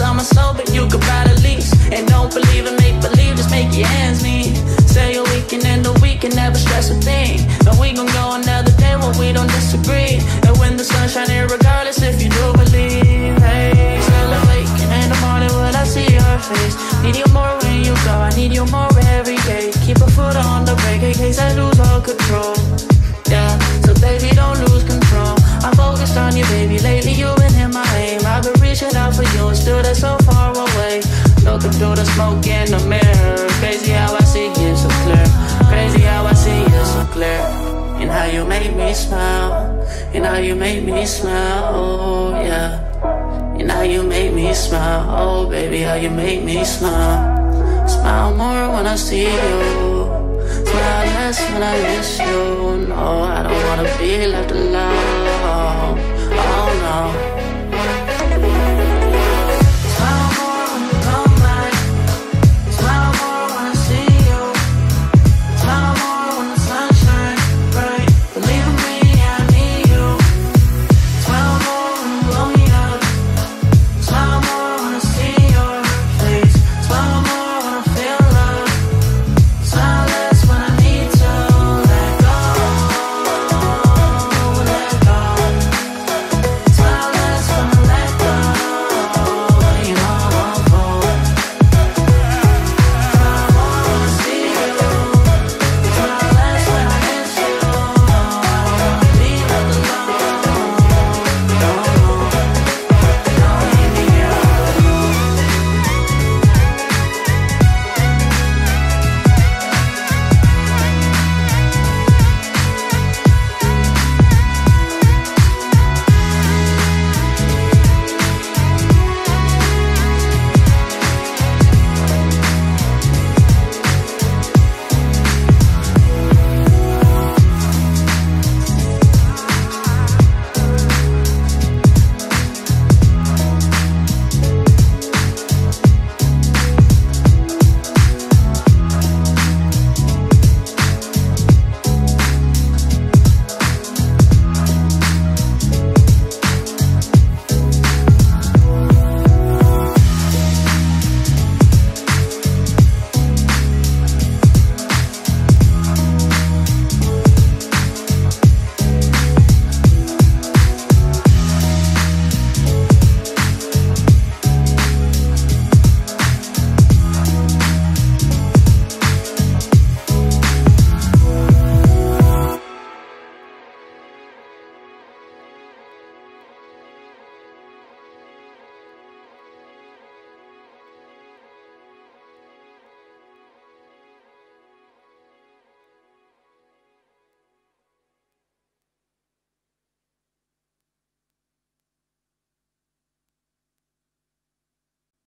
on my soul, but you could buy the lease. And don't believe in make-believe, just make your hands meet. Say a week and end the week and never stress a thing. And we gon' go another day when we don't disagree. And when the sun's shining, regardless if you do believe. Hey, still awake and in the morning when I see your face. Need you more when you go, I need you more every day. Keep a foot on the brake in case I lose all control. Yeah, so baby don't lose control. I'm focused on you, baby, lately you've been in my aim. I've been reaching out for you and still that's so far away. Looking through the smoke in the mirror. Crazy how I see you so clear. Crazy how I see you so clear. And how you make me smile. And how you make me smile, oh yeah. And how you make me smile, oh baby, how you make me smile. Smile more when I see you. Smile less when I miss you. No, I don't wanna be left alone.